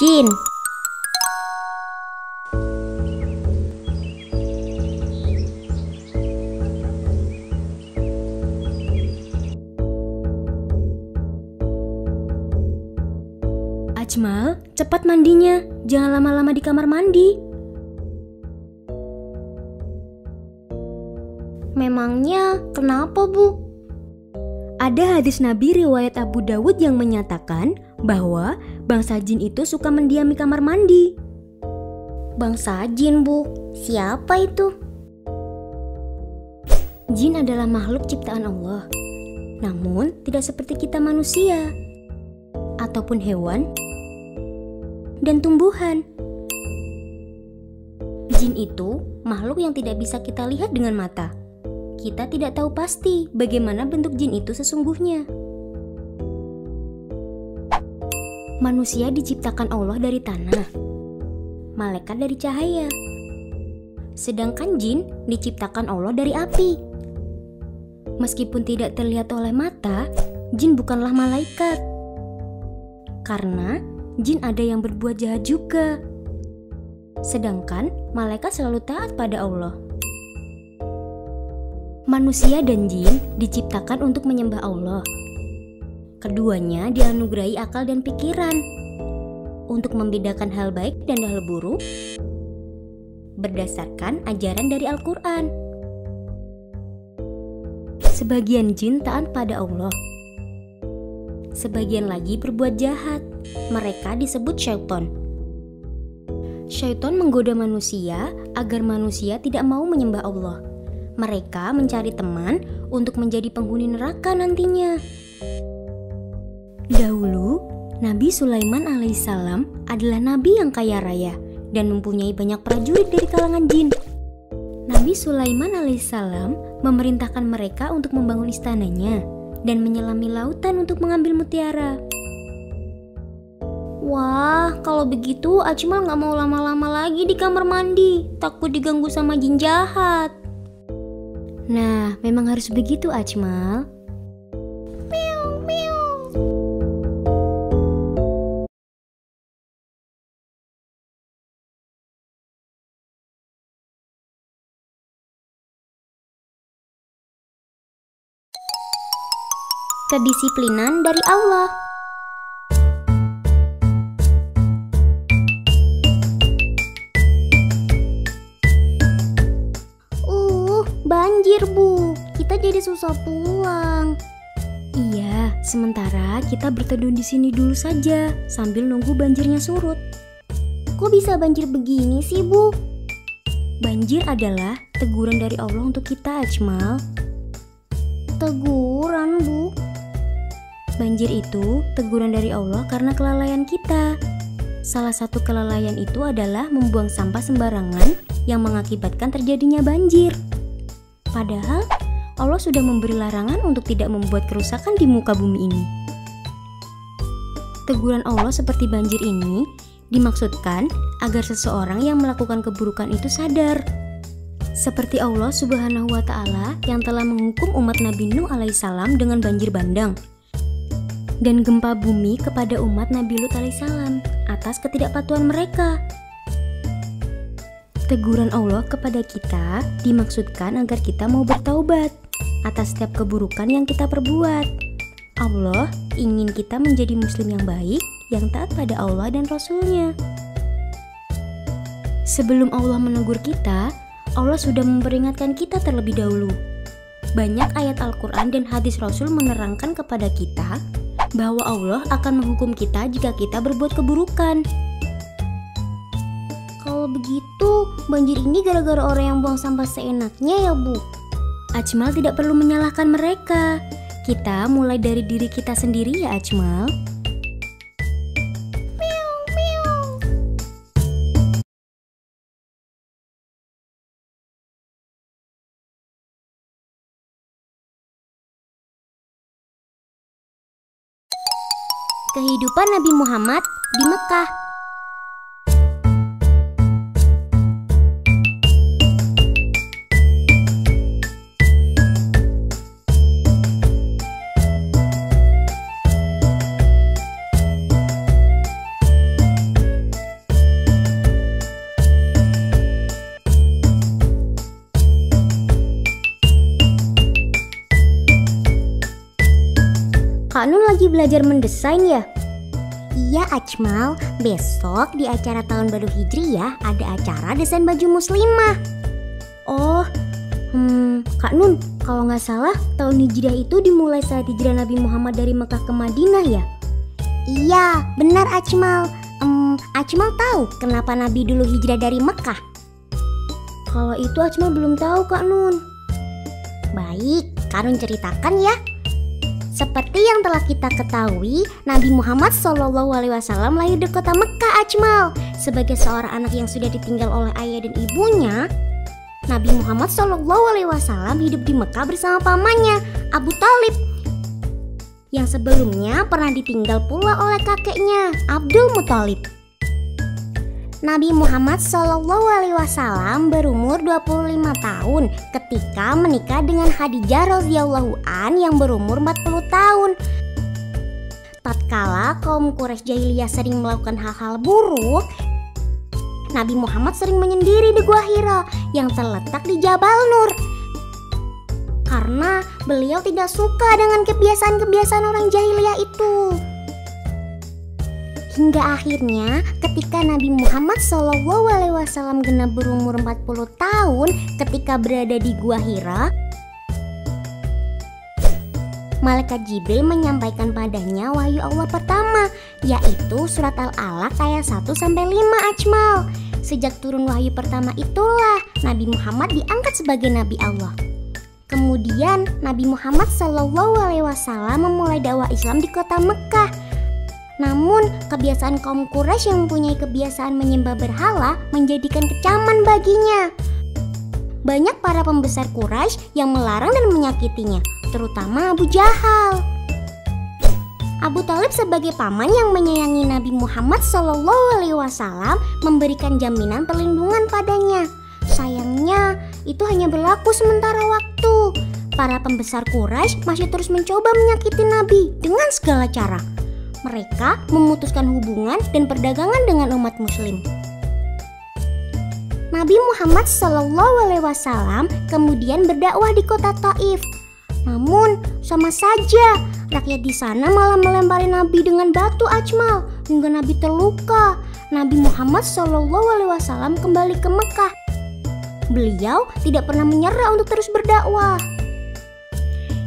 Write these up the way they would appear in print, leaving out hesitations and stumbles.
jin. Ajmal, cepat mandinya. Jangan lama-lama di kamar mandi. Memangnya kenapa, Bu? Ada hadis Nabi riwayat Abu Dawud yang menyatakan bahwa bangsa jin itu suka mendiami kamar mandi. Bangsa jin, Bu? Siapa itu? Jin adalah makhluk ciptaan Allah. Namun, tidak seperti kita manusia ataupun hewan dan tumbuhan. Jin itu makhluk yang tidak bisa kita lihat dengan mata. Kita tidak tahu pasti bagaimana bentuk jin itu sesungguhnya. Manusia diciptakan Allah dari tanah, malaikat dari cahaya, sedangkan jin diciptakan Allah dari api. Meskipun tidak terlihat oleh mata, jin bukanlah malaikat. Karena jin ada yang berbuat jahat juga, sedangkan malaikat selalu taat pada Allah. Manusia dan jin diciptakan untuk menyembah Allah. Keduanya dianugerahi akal dan pikiran untuk membedakan hal baik dan hal buruk berdasarkan ajaran dari Al-Quran. Sebagian jin taat pada Allah, sebagian lagi berbuat jahat. Mereka disebut syaiton. Syaiton menggoda manusia agar manusia tidak mau menyembah Allah. Mereka mencari teman untuk menjadi penghuni neraka nantinya. Dahulu, Nabi Sulaiman alaihissalam adalah nabi yang kaya raya dan mempunyai banyak prajurit dari kalangan jin. Nabi Sulaiman alaihissalam memerintahkan mereka untuk membangun istananya dan menyelami lautan untuk mengambil mutiara. Wah, kalau begitu Ajmal gak mau lama-lama lagi di kamar mandi. Takut diganggu sama jin jahat. Nah, memang harus begitu, Ajmal. Miau, miau. Kedisiplinan dari Allah. Banjir, Bu. Kita jadi susah pulang. Iya, sementara kita berteduh di sini dulu saja sambil nunggu banjirnya surut. Kok bisa banjir begini sih, Bu? Banjir adalah teguran dari Allah untuk kita, Ajmal. Teguran, Bu? Banjir itu teguran dari Allah karena kelalaian kita. Salah satu kelalaian itu adalah membuang sampah sembarangan yang mengakibatkan terjadinya banjir. Padahal Allah sudah memberi larangan untuk tidak membuat kerusakan di muka bumi ini. Teguran Allah seperti banjir ini dimaksudkan agar seseorang yang melakukan keburukan itu sadar. Seperti Allah Subhanahu wa Ta'ala yang telah menghukum umat Nabi Nuh alaihissalam dengan banjir bandang dan gempa bumi kepada umat Nabi Lut alaihissalam atas ketidakpatuhan mereka. Teguran Allah kepada kita dimaksudkan agar kita mau bertaubat atas setiap keburukan yang kita perbuat. Allah ingin kita menjadi muslim yang baik, yang taat pada Allah dan Rasul-Nya. Sebelum Allah menegur kita, Allah sudah memperingatkan kita terlebih dahulu. Banyak ayat Al-Quran dan hadis Rasul menerangkan kepada kita bahwa Allah akan menghukum kita jika kita berbuat keburukan. Kalau begitu, banjir ini gara-gara orang yang buang sampah seenaknya ya, Bu? Ajmal tidak perlu menyalahkan mereka. Kita mulai dari diri kita sendiri ya, Ajmal. Kehidupan Nabi Muhammad di Mekkah. Kak Nun lagi belajar mendesain ya? Iya Ajmal, besok di acara tahun baru Hijriyah ada acara desain baju muslimah. Oh, Kak Nun, kalau nggak salah tahun Hijriah itu dimulai saat hijrah Nabi Muhammad dari Mekah ke Madinah ya? Iya, benar Ajmal. Ajmal tahu kenapa Nabi dulu hijrah dari Mekah? Kalau itu Ajmal belum tahu Kak Nun. Baik, Kak Nun ceritakan ya. Seperti yang telah kita ketahui, Nabi Muhammad SAW lahir di kota Mekah, Ajmal. Sebagai seorang anak yang sudah ditinggal oleh ayah dan ibunya, Nabi Muhammad SAW hidup di Mekah bersama pamannya, Abu Talib, yang sebelumnya pernah ditinggal pula oleh kakeknya, Abdul Muthalib. Nabi Muhammad SAW berumur 25 tahun ketika menikah dengan Khadijah radhiyallahu an yang berumur 40 tahun. Tatkala kaum Quraisy jahiliyah sering melakukan hal-hal buruk, Nabi Muhammad sering menyendiri di Gua Hira yang terletak di Jabal Nur, karena beliau tidak suka dengan kebiasaan-kebiasaan orang jahiliyah itu. Hingga akhirnya ketika Nabi Muhammad SAW genap berumur 40 tahun ketika berada di Gua Hira, Malaikat Jibril menyampaikan padanya wahyu Allah pertama, yaitu surat Al-Alaq ayat 1-5 Ajmal. Sejak turun wahyu pertama itulah Nabi Muhammad diangkat sebagai Nabi Allah. Kemudian Nabi Muhammad SAW memulai dakwah Islam di kota Mekah. Namun, kebiasaan kaum Quraisy yang mempunyai kebiasaan menyembah berhala menjadikan kecaman baginya. Banyak para pembesar Quraisy yang melarang dan menyakitinya, terutama Abu Jahal. Abu Talib sebagai paman yang menyayangi Nabi Muhammad SAW memberikan jaminan perlindungan padanya. Sayangnya, itu hanya berlaku sementara waktu. Para pembesar Quraisy masih terus mencoba menyakiti Nabi dengan segala cara. Mereka memutuskan hubungan dan perdagangan dengan umat muslim. Nabi Muhammad SAW kemudian berdakwah di kota Thaif. Namun sama saja, rakyat di sana malah melempari Nabi dengan batu Ajmal hingga Nabi terluka. Nabi Muhammad SAW kembali ke Mekah. Beliau tidak pernah menyerah untuk terus berdakwah.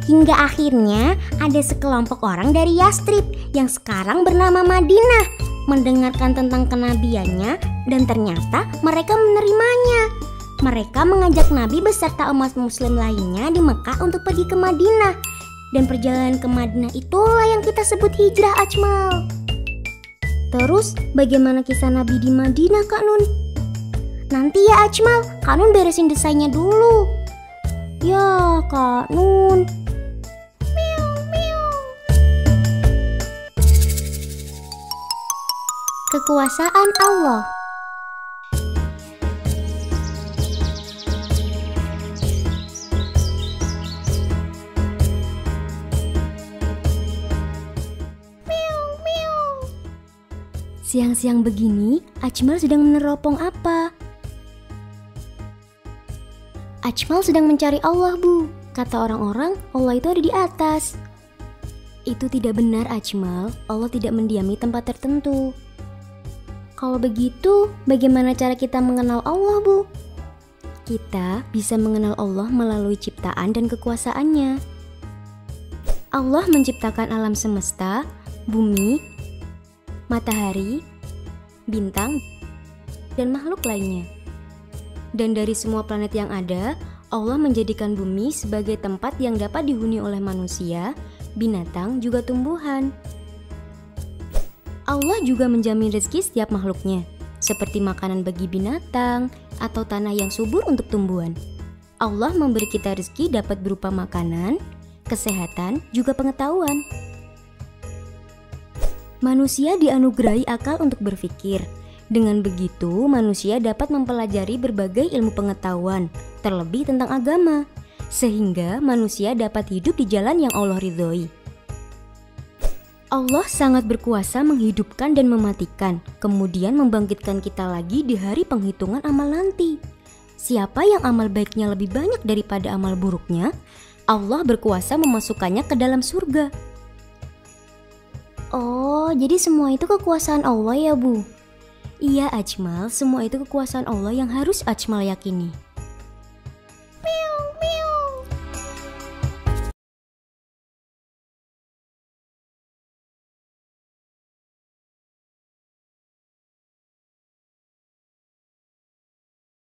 Hingga akhirnya ada sekelompok orang dari Yastrib yang sekarang bernama Madinah mendengarkan tentang kenabiannya dan ternyata mereka menerimanya. Mereka mengajak Nabi beserta umat muslim lainnya di Mekah untuk pergi ke Madinah. Dan perjalanan ke Madinah itulah yang kita sebut hijrah Ajmal. Terus bagaimana kisah Nabi di Madinah Kak Nun? Nanti ya Ajmal, Kak Nun beresin desainnya dulu. Ya Kak Nun. Kekuasaan Allah. Siang-siang begini, Ajmal sedang meneropong apa? Ajmal sedang mencari Allah, Bu. Kata orang-orang, Allah itu ada di atas. Itu tidak benar, Ajmal. Allah tidak mendiami tempat tertentu. Kalau begitu, bagaimana cara kita mengenal Allah, Bu? Kita bisa mengenal Allah melalui ciptaan dan kekuasaannya. Allah menciptakan alam semesta, bumi, matahari, bintang, dan makhluk lainnya. Dan dari semua planet yang ada, Allah menjadikan bumi sebagai tempat yang dapat dihuni oleh manusia, binatang, juga tumbuhan. Allah juga menjamin rezeki setiap makhluknya, seperti makanan bagi binatang atau tanah yang subur untuk tumbuhan. Allah memberi kita rezeki dapat berupa makanan, kesehatan, juga pengetahuan. Manusia dianugerahi akal untuk berpikir. Dengan begitu, manusia dapat mempelajari berbagai ilmu pengetahuan, terlebih tentang agama, sehingga manusia dapat hidup di jalan yang Allah ridhoi. Allah sangat berkuasa menghidupkan dan mematikan, kemudian membangkitkan kita lagi di hari penghitungan amal nanti. Siapa yang amal baiknya lebih banyak daripada amal buruknya, Allah berkuasa memasukkannya ke dalam surga. Oh, jadi semua itu kekuasaan Allah ya, Bu? Iya, Ajmal, semua itu kekuasaan Allah yang harus Ajmal yakini.